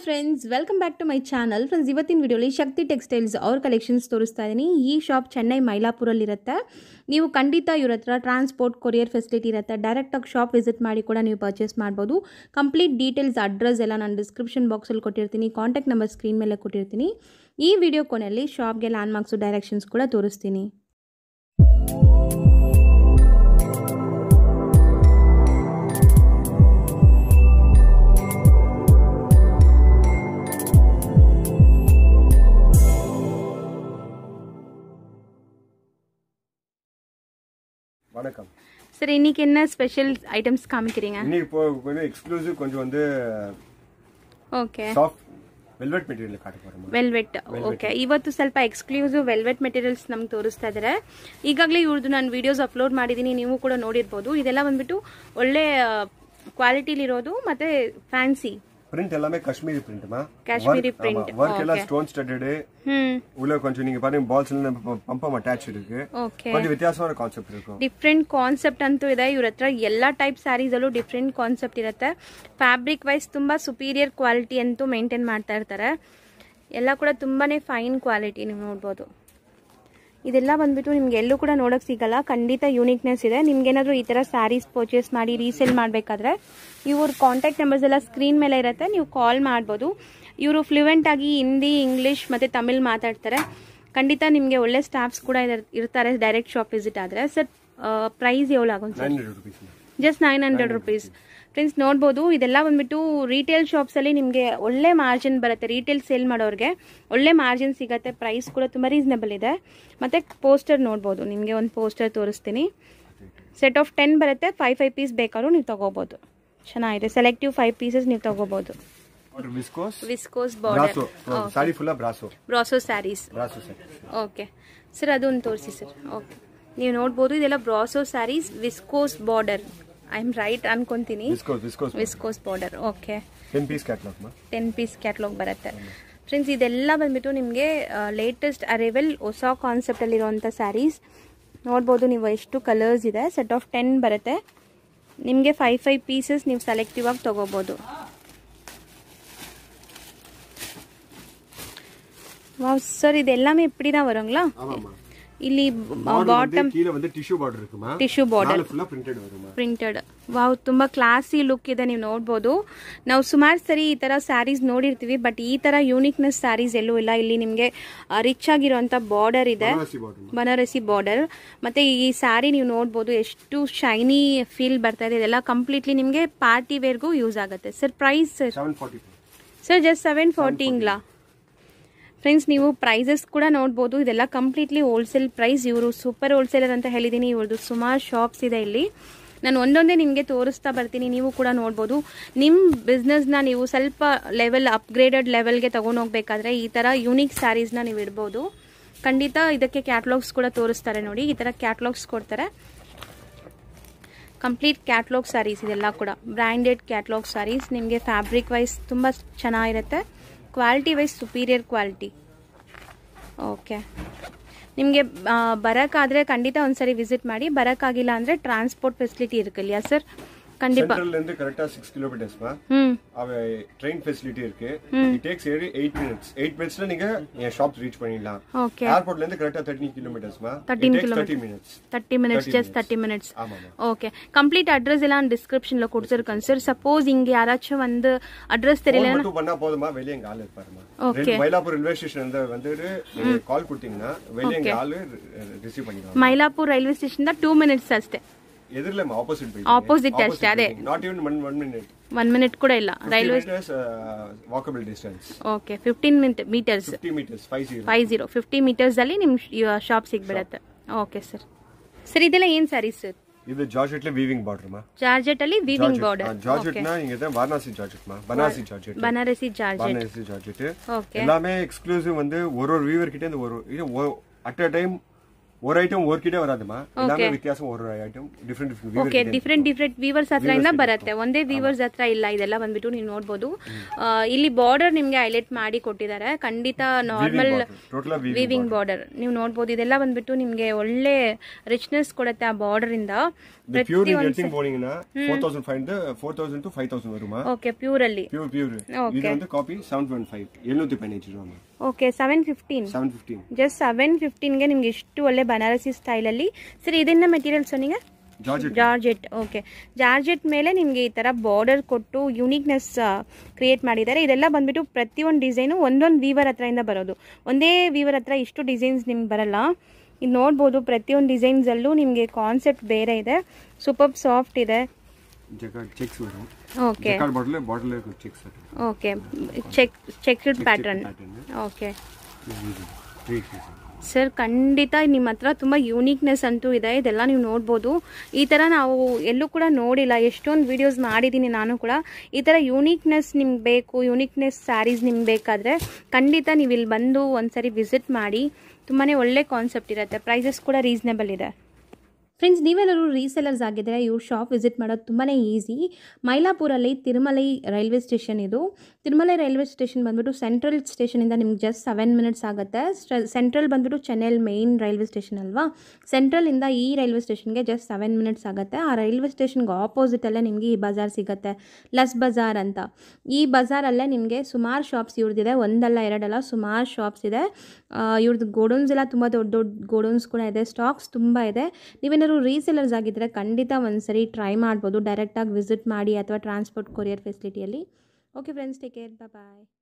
Hi friends, welcome back to my channel. Friends, इवत्तिन वीडियोली Shakti textiles और कलेक्शन्स तोरिस्ता इदीनि. ई शॉप ಚೆನ್ನೈ ಮೈಲಾಪುರಲ್ಲಿ ಇರುತ್ತೆ. ನೀವು ಖಂಡಿತ ಇವರ ಹತ್ರ ಟ್ರಾನ್ಸ್‌ಪೋರ್ಟ್ ಕೊರಿಯರ್ ಫೆಸಿಲಿಟಿ ಇರುತ್ತೆ. ಡೈರೆಕ್ಟ್ ಆಗಿ ಶಾಪ್ ವಿಸಿಟ್ ಮಾಡಿ ಕೂಡ ನೀವು ಪರ್ಚೇಸ್ ಮಾಡಬಹುದು. ಕಂಪ್ಲೀಟ್ ಡೀಟೇಲ್ಸ್ ಅಡ್ರೆಸ್ ಎಲ್ಲ ನಾನು ಡಿಸ್ಕ್ರಿಪ್ಷನ್ ಬಾಕ್ಸ್ ಅಲ್ಲಿ ಕೊಟ್ಟಿರ್ತೀನಿ. ಕಾಂಟ್ಯಾಕ್ಟ್ ನಂಬರ್ ಸ್ಕ್ರೀನ್ ಮೇಲೆ ಕೊಟ್ಟಿರ್ತೀನಿ. ಈ ವಿಡಿಯೋ ಕೊನೆಯಲ್ಲಿ ಶಾಪ್ ಗೆ ಲ್ಯಾಂಡ್ ಮಾರ್ಕ್ಸ್ ಡೈರೆಕ್ಷನ್ಸ್ ಕೂಡ ತೋರಿಸ್ತೀನಿ. வணக்கம் சார், இன்னைக்கு என்ன ஸ்பெஷல் ஐட்டम्स காமிக்கிறீங்க? இன்னைக்கு கொஞ்சம் எக்ஸ்க்ளூசிவ், கொஞ்சம் வந்து ஓகே சாஃப்ட் வெல்வெட் மெட்டீரியல் காட்ட போறோம். வெல்வெட் ஓகே, ಇವತ್ತು ಸ್ವಲ್ಪ எக்ஸ்க்ளூசிவ் வெல்வெட் மெட்டீரியல்ஸ் ನಮಗೆ ತೋರಿಸ್ತಾ ಇದ್ದಾರೆ. ಈಗಾಗಲೇ ಇವ್ರದ್ದು ನಾನು ವಿಡಿಯೋಸ್ ಅಪ್ಲೋಡ್ ಮಾಡಿದೀನಿ, ನೀವು ಕೂಡ ನೋಡಿರಬಹುದು. ಇದೆಲ್ಲ ಬಂದ್ಬಿಟ್ಟು ಒಳ್ಳೆ ಕ್ವಾಲಿಟಿಲಿ ಇರೋದು ಮತ್ತೆ ಫ್ಯಾನ್ಸಿ ಪ್ರಿಂಟ್, ಎಲ್ಲಾமே ಕಾಶ್ಮೀರಿ ಪ್ರಿಂಟ್ ಮಾ. ಕಾಶ್ಮೀರಿ ಪ್ರಿಂಟ್ ವರ್ಕ್ ಎಲ್ಲ ಸ್ಟೋನ್ ಸ್ಟಡ್ಡೆಡ್. உள்ள கொஞ்சம் நீங்க பாருங்க, பால்ஸ்ல பம்பம் அட்டாச் இருக்கு. கொஞ்சம் வித்தியாசமான கான்செப்ட் இருக்கு, டிஃபரண்ட் கான்செப்ட் ಅಂತ ಇದೆ. ಇವರತ್ರ ಎಲ್ಲಾ ಟೈಪ್ sarees ಅಲ್ಲೂ ಡಿಫರೆಂಟ್ ಕಾನ್ಸೆಪ್ಟ್ ಇರುತ್ತೆ. ಫ್ಯಾಬ್ರಿಕ್ ವೈಸ್ ತುಂಬಾ superior quality ಅಂತ ಮೇಂಟೈನ್ ಮಾಡ್ತಾ ಇರ್ತಾರೆ. ಎಲ್ಲ ಕೂಡ ತುಂಬಾನೇ ಫೈನ್ ಕ್ವಾಲಿಟಿ ನೀವು ನೋಡಬಹುದು. ಇದೆಲ್ಲ ಬಂದ್ಬಿಟ್ಟು ನಿಮಗೆ ಎಲ್ಲೂ ಕೂಡ ನೋಡಕ್ಕೆ ಸಿಗಲ್ಲ, ಖಂಡಿತ ಯೂನಿಕ್ನೆಸ್ ಇದೆ. ನಿಮಗೆ ಏನಾದರೂ ಈ ತರ sarees ಪರ್ಚೇಸ್ ಮಾಡಿ ರೀಸೆಲ್ ಮಾಡಬೇಕಾದ್ರೆ ಇವ್ರ ಕಾಂಟ್ಯಾಕ್ಟ್ ನಂಬರ್ಸ್ ಎಲ್ಲ ಸ್ಕ್ರೀನ್ ಮೇಲೆ ಇರುತ್ತೆ, ನೀವು ಕಾಲ್ ಮಾಡಬಹುದು. ಇವರು ಫ್ಲೂಯೆಂಟ್ ಆಗಿ ಹಿಂದಿ, ಇಂಗ್ಲಿಷ್ ಮತ್ತೆ ತಮಿಳ್ ಮಾತಾಡ್ತಾರೆ. ಖಂಡಿತ ನಿಮಗೆ ಒಳ್ಳೆ ಸ್ಟಾಫ್ಸ್ ಕೂಡ ಇರ್ತಾರೆ ಡೈರೆಕ್ಟ್ ಶಾಪ್ ವಿಸಿಟ್ ಆದ್ರೆ. ಸರ್, ಪ್ರೈಸ್ ಎವಲ ಆಗುತ್ತೆ? 900 ರೂಪೀಸ್, ಜಸ್ಟ್ 900 ರೂಪೀಸ್. ಫ್ರೆಂಡ್ಸ್ ನೋಡಬಹುದು, ಇದೆಲ್ಲ ಬಂದ್ಬಿಟ್ಟು ರಿಟೇಲ್ ಶಾಪ್ಸ್ ಅಲ್ಲಿ ನಿಮಗೆ ಒಳ್ಳೆ ಮಾರ್ಜಿನ್ ಬರುತ್ತೆ. ರಿಟೇಲ್ ಸೇಲ್ ಮಾಡೋರಿಗೆ ಒಳ್ಳೆ ಮಾರ್ಜಿನ್ ಸಿಗುತ್ತೆ. ಪ್ರೈಸ್ ಕೂಡ ತುಂಬಾ ರೀಸನೇಬಲ್ ಇದೆ. ಮತ್ತೆ ಪೋಸ್ಟರ್ ನೋಡಬಹುದು, ನಿಮಗೆ ಒಂದು ಪೋಸ್ಟರ್ ತೋರಿಸ್ತೀನಿ. ಸೆಟ್ ಆಫ್ 10 ಬರುತ್ತೆ. 5 ಪೀಸ್ ಬೇಕಾದರೂ ನೀವು ತಗೋಬಹುದು. ಚೆನ್ನಾಗಿದೆ. ಸೆಲೆಕ್ಟಿವ್ 5 ಪೀಸಸ್ ನೀವು ತಗೋಬಹುದು. Viscose border sari full brasso sarees. Okay sir, ಅದೊಂದು ತೋರಿಸಿ ಸರ್. ಓಕೆ, ನೀವು ನೋಡಬಹುದು, ಇದೆಲ್ಲ brasso sarees viscose border. I am right ಅನ್ಕೊಂತೀನಿ, viscose border. Okay, 10 piece catalogue ಮಾ, 10 ಪೀಸ್ ಕ್ಯಾಟಲಾಗ್ ಬರುತ್ತೆ. ಫ್ರೆಂಡ್ಸ್, ಇದೆಲ್ಲ ಬಂದ್ಬಿಟ್ಟು ನಿಮಗೆ ಲೇಟೆಸ್ಟ್ ಅರೈವಲ್, ಹೊಸ ಕಾನ್ಸೆಪ್ಟ್ ಅಲ್ಲಿ ಇರುವಂತ sarees. ನೋಡಬಹುದು ನೀವು ಎಷ್ಟು ಕಲರ್ಸ್ ಇದೆ. ಸೆಟ್ ಆಫ್ 10 ಬರುತ್ತೆ. ನಿಮಗೆ 5 ಪೀಸಸ್ ನೀವು ಸೆಲೆಕ್ಟಿವ್ ಆಗಿ ತಗೋಬಹುದು. ವಾವ್ ಸರ್, ಇದೆಲ್ಲமே ಇಪ್ಪಡಿ தான் ವರಂಗಲಾ? ಆಮಾಮಾ. ಇಲ್ಲಿ ಬಾಟಮ್ ಕೀಲ ಬಂದ ಟಿಶ್ಯೂ ಬಾರ್ಡರ್ ಇರುಕುಮಾ? ಟಿಶ್ಯೂ ಬಾರ್ಡರ್ ಫುಲ್ ಪ್ರಿಂಟೆಡ್ ಇರುಕುಮಾ? ಪ್ರಿಂಟೆಡ್. ವಾವ್, ತುಂಬಾ ಕ್ಲಾಸಿ ಲುಕ್ ಇದೆ. ನೀವು ನೋಡಬಹುದು, ನಾವು ಸುಮಾರು ಸರಿ ಈ ತರ sarees ನೋಡಿರ್ತೀವಿ, ಬಟ್ ಈ ತರ ಯೂನಿಕ್ನೆಸ್ sarees ಎಲ್ಲೂ ಇಲ್ಲ. ಇಲ್ಲಿ ನಿಮಗೆ ರಿಚ್ ಆಗಿರುವಂತ ಬಾರ್ಡರ್ ಇದೆ, ಬನಾರಸಿ ಬಾರ್ಡರ್. ಮತ್ತೆ ಈ saree ನೀವು ನೋಡಬಹುದು ಎಷ್ಟು ಶೈನಿ ಫೀಲ್ ಬರ್ತಾ ಇದೆ. ಇದೆಲ್ಲ ಕಂಪ್ಲೀಟ್ಲಿ ನಿಮಗೆ ಪಾರ್ಟಿ ವೇರ್ಗೂ ಯೂಸ್ ಆಗುತ್ತೆ. Sir, price sir? 740 sir, just 740 ಇಂಗ್ಲಾ? ಫ್ರೆಂಡ್ಸ್, ನೀವು ಪ್ರೈಸಸ್ ಕೂಡ ನೋಡಬಹುದು. ಇದೆಲ್ಲ ಕಂಪ್ಲೀಟ್ಲಿ ಹೋಲ್ಸೇಲ್ ಪ್ರೈಸ್. ಇವರು ಸೂಪರ್ ಹೋಲ್ಸೇಲರ್ ಅಂತ ಹೇಳಿದ್ದೀನಿ. ಇವ್ರದ್ದು ಸುಮಾರು ಶಾಪ್ಸ್ ಇದೆ. ಇಲ್ಲಿ ನಾನು ಒಂದೊಂದೇ ನಿಮಗೆ ತೋರಿಸ್ತಾ ಬರ್ತೀನಿ, ನೀವು ಕೂಡ ನೋಡ್ಬೋದು. ನಿಮ್ಮ ಬಿಸ್ನೆಸ್ನ ನೀವು ಸ್ವಲ್ಪ ಲೆವೆಲ್ ಅಪ್ಗ್ರೇಡೆಡ್ ಲೆವೆಲ್ಗೆ ತಗೊಂಡು ಹೋಗ್ಬೇಕಾದ್ರೆ ಈ ಥರ ಯುನೀಕ್ ಸ್ಯಾರೀಸ್ನ ನೀವು ಇಡ್ಬೋದು. ಖಂಡಿತ ಇದಕ್ಕೆ ಕ್ಯಾಟ್ಲಾಗ್ಸ್ ಕೂಡ ತೋರಿಸ್ತಾರೆ. ನೋಡಿ, ಈ ಥರ ಕ್ಯಾಟ್ಲಾಗ್ಸ್ ಕೊಡ್ತಾರೆ. ಕಂಪ್ಲೀಟ್ ಕ್ಯಾಟ್ಲಾಗ್ ಸ್ಯಾರೀಸ್ ಇದೆಲ್ಲ ಕೂಡ ಬ್ರ್ಯಾಂಡೆಡ್ ಕ್ಯಾಟ್ಲಾಗ್ ಸ್ಯಾರೀಸ್. ನಿಮಗೆ ಫ್ಯಾಬ್ರಿಕ್ ವೈಸ್ ತುಂಬ ಚೆನ್ನಾಗಿರುತ್ತೆ. Quality wise superior quality. Okay, ನಿಮಗೆ ಬರೋಕ್ಕಾದರೆ ಖಂಡಿತ ಒಂದ್ಸರಿ ವಿಸಿಟ್ ಮಾಡಿ. ಬರೋಕ್ಕಾಗಿಲ್ಲ ಅಂದರೆ ಟ್ರಾನ್ಸ್ಪೋರ್ಟ್ ಫೆಸಿಲಿಟಿ ಇರಲಿಲ್ಲ ಸರ್? ಖಂಡಿತ. ಕರೆಕ್ಟಾಗಿ 6 ಕಿಲೋಮೀಟರ್ಸ್ ட்ரெயின் ஃபெசிலிட்டி இருக்கு. இட் டேக்ஸ் 8 minutes நீங்க ஷாப் ரீச் பண்ணிடலாம். ஏர்போர்ட்ல இருந்து கரெக்ட்டா 13 km மா. 30 minutes just 30 minutes. Okay, complete address எல்லாம் டிஸ்கிரிப்ஷன்ல கொடுத்திருக்கேன் சார். சப்போஸ் இங்க யாராச்சும் வந்து அட்ரஸ் தெரியலனா ஃபோன் பண்ணா போதுமா? வெளியங்க ஆள் இருப்பாருமா. மயிலாப்பூர் ரயில்வே ஸ்டேஷன்ல வந்துட்டு கால் கொடுத்தீங்கன்னா வெளியங்க ஆள் ரிசீவ் பண்ணிடுவாங்க. மயிலாப்பூர் ரயில்வே ஸ்டேஷன்ல 2 minutes ಅಷ್ಟೇ. ಎದರಲ್ಲ ಆಪೋಸಿಟ್ ಅಷ್ಟೇ. ಅದೇ ನಾಟ್ ಇವನ್ 1 minute ಕೂಡ ಇಲ್ಲ. Railway walkable distance. Okay, 15 metres 50 metres ಅಲ್ಲಿ ನಿಮ್ಮ ಶಾಪ್ ಸಿಗ್ಬಿಡುತ್ತೆ. Okay sir. ಸರ್, ಇದೆಲ್ಲ ಏನು ಸ್ಯಾರೀಸ್ ಸರ್? ಇದು ಜಾರ್ಜೆಟ್ ಅಲ್ಲಿ ವೀವಿಂಗ್ ಬಾರ್ಡರ್ ಮಾ. ಜಾರ್ಜೆಟ್ ಅಲ್ಲಿ ವೀವಿಂಗ್ ಬಾರ್ಡರ್. ಜಾರ್ಜೆಟ್ ನಾ ಇಂಗಿದೆ ವಾರಣಾಸಿ ಜಾರ್ಜೆಟ್ ಮಾ. ಬನಾರಸಿ ಜಾರ್ಜೆಟ್. ಓಕೆ, ಎಲ್ಲಾಮೇ ಎಕ್ಸ್ಕ್ಲೂಸಿವ್. ಒಂದು ವೀವರ್ ಕಿಟೆ ಒಂದು ಇದು ಅಟ್ ಅ ಟೈಮ್ ஒரு ಐಟಂ ಓರ್ಕಿಡೆ ಬರದಮ್ಮ ಎಲ್ಲಾನು ವ್ಯತ್ಯಾಸ ಓರ್ item different viewers okay different different viewers ಹತ್ರ ಇಂದ ಬರುತ್ತೆ ಒಂದೇ ವ್ಯೂವರ್ಸ್ ಹತ್ರ ಇಲ್ಲ ಇದೆಲ್ಲ ಬಂದ್ಬಿಟ್ಟು ನೀವು ನೋಡಬಹುದು ಇಲ್ಲಿ ಬಾರ್ಡರ್ ನಿಮಗೆ ಹೈಲೈಟ್ ಮಾಡಿ ಕೊಟ್ಟಿದ್ದಾರೆ ಖಂಡಿತ ನಾರ್ಮಲ್ ವೀವಿಂಗ್ ಬಾರ್ಡರ್ ನೀವು ನೋಡಬಹುದು ಇದೆಲ್ಲ ಬಂದ್ಬಿಟ್ಟು ನಿಮಗೆ ಒಳ್ಳೆ ರಿಚ್ನೆಸ್ ಕೊಡುತ್ತೆ ಆ ಬಾರ್ಡರ್ ಇಂದ ಪ್ಯೂರ್ ಗೆಟಿಂಗ್ ಬೋರಿಂಗ್ ನ 4000 to 5000 ವರೆಗೂ ಓಕೆ ಪ್ಯೂರ್ ಅಲ್ಲಿ ಪ್ಯೂರ್ ಇದು ಒಂದು ಕಾಪಿ 715 715 ರೂಮ ಓಕೆ 715 just 715 ಗೆ ನಿಮಗೆ ಇಷ್ಟು ಒಳ್ಳೆ बनारसी स्टाइल ಅಲ್ಲಿ ಸರ್ ಇದನ್ನ ಮೆಟೀರಿಯಲ್ ಸೊನಿಗೆ ಜಾರ್ಜೆಟ್ ಓಕೆ ಜಾರ್ಜೆಟ್ ಮೇಲೆ ನಿಮಗೆ ಈ ತರ ಬಾರ್ಡರ್ ಕೊಟ್ಟು ಯೂನಿಕ್ನೆಸ್ ಕ್ರಿಯೇಟ್ ಮಾಡಿದ್ದಾರೆ ಇದೆಲ್ಲ ಬಂದ್ಬಿಟ್ಟು ಪ್ರತಿಯೊಂದು ಡಿಸೈನ್ ಒಂದೊಂದು ವೀವರ್ ಹತ್ರದಿಂದ ಬರೋದು ಒಂದೇ ವೀವರ್ ಹತ್ರ ಇಷ್ಟು ಡಿಸೈನ್ಸ್ ನಿಮಗೆ ಬರಲ್ಲ ಇದು ನೋಡಬಹುದು ಪ್ರತಿಯೊಂದು ಡಿಸೈನ್ಸ್ ಅಲ್ಲೂ ನಿಮಗೆ ಕಾನ್ಸೆಪ್ಟ್ ಬೇರೆ ಇದೆ ಸೂಪರ್ ಸಾಫ್ಟ್ ಇದೆ ಚೆಕ್ಸ್ ಬರೋ ಓಕೆ ಚೆಕ್ ಬಾರ್ಡರ್ ಗೆ checks okay checked pattern okay sir ಖಂಡಿತ ನಿಮ್ಮ ಹತ್ರ ತುಂಬಾ ಯೂನಿಕ್ನೆಸ್ ಅಂತೂ ಇದೆ ಇದೆಲ್ಲ ನೀವು ನೋಡಬಹುದು ಈ ತರ ನಾವು ಎಲ್ಲೂ ಕೂಡ ನೋಡಿಲ್ಲ ಎಷ್ಟೊಂದು ವಿಡಿಯೋಸ್ ಮಾಡಿದೀನಿ ನಾನು ಕೂಡ ಈ ತರ ಯೂನಿಕ್ನೆಸ್ ನಿಮಗೆ ಬೇಕು ಯೂನಿಕ್ನೆಸ್ ಸ್ಯಾರೀಸ್ ನಿಮಗೆ ಬೇಕಾದ್ರೆ ಖಂಡಿತ ನೀವು ಇಲ್ಲಿ ಬಂದು ಒಂದ್ಸರಿ ವಿಸಿಟ್ ಮಾಡಿ ತುಂಬಾನೇ ಒಳ್ಳೆ ಕಾನ್ಸೆಪ್ಟ್ ಇರುತ್ತೆ ಪ್ರೈಸಸ್ ಕೂಡ ರೀಸನೇಬಲ್ ಇದೆ फ्रेंड्स ನೀವೆಲ್ಲರೂ ರೀಸೆಲ್ಲರ್ಸ್ ಆಗಿದ್ರೆ ಇವ್ರ ಶಾಪ್ ವಿಸಿಟ್ ಮಾಡೋದು ತುಂಬಾನೇ ಈಜಿ ಮೈಲಾಪುರಲ್ಲಿ ತಿರುಮಲೈ ರೈಲ್ವೆ ಸ್ಟೇಷನ್ ಇದು ತಿರುಮಲೈ ರೈಲ್ವೆ ಸ್ಟೇಷನ್ ಬಂದ್ಬಿಟ್ಟು ಸೆಂಟ್ರಲ್ ಸ್ಟೇಷನ್ ಇಂದ ನಿಮಗೆ ಜಸ್ಟ್ 7 ಮಿನಿಟ್ಸ್ ಆಗುತ್ತೆ ಸೆಂಟ್ರಲ್ ಬಂದ್ಬಿಟ್ಟು ಚೆನ್ನೈ ಮೇನ್ ರೈಲ್ವೆ ಸ್ಟೇಷನ್ ಅಲ್ವಾ ಸೆಂಟ್ರಲ್ ಇಂದ ಈ ರೈಲ್ವೆ ಸ್ಟೇಷನ್ ಗೆ ಜಸ್ಟ್ 7 ಮಿನಿಟ್ಸ್ ಆಗುತ್ತೆ ಆ ರೈಲ್ವೆ ಸ್ಟೇಷನ್ ಗೆ ಆಪೋಸಿಟ್ ಅಲ್ಲೇ ನಿಮಗೆ ಈ ಬಜಾರ್ ಸಿಗುತ್ತೆ ಲಸ್ ಬಜಾರ್ ಅಂತ ಈ ಬಜಾರ್ ಅಲ್ಲೇ ನಿಮಗೆ ಸುಮಾರು ಶಾಪ್ಸ್ ಇವ್ರದಿದೆ ಒಂದಲ್ಲ ಎರಡಲ್ಲ ಸುಮಾರು ಶಾಪ್ಸ್ ಇದೆ ಇವ್ರದು ಗೋಡೌನ್ಸ್ ಎಲ್ಲ ತುಂಬಾ ದೊಡ್ಡ ದೊಡ್ಡ ಗೋಡೌನ್ಸ್ ಕೂಡ ಇದೆ ಸ್ಟಾಕ್ಸ್ ತುಂಬಾ ಇದೆ ನೀವೆಲ್ಲರೂ ರೀಸೆಲ್ಲರ್ಸ್ ಆಗಿದ್ರೆ ಖಂಡಿತ ಒಂದ್ಸರಿ ಟ್ರೈ ಮಾಡಬಹುದು ಡೈರೆಕ್ಟ್ ಆಗಿ ವಿಸಿಟ್ ಮಾಡಿ ಅಥವಾ ಟ್ರಾನ್ಸ್ಪೋರ್ಟ್ ಕೊರಿಯರ್ ಫೆಸಿಲಿಟಿಯಲ್ಲಿ ಓಕೆ ಫ್ರೆಂಡ್ಸ್ ಟೇಕ್ ಕೇರ್ ಬಾಯ್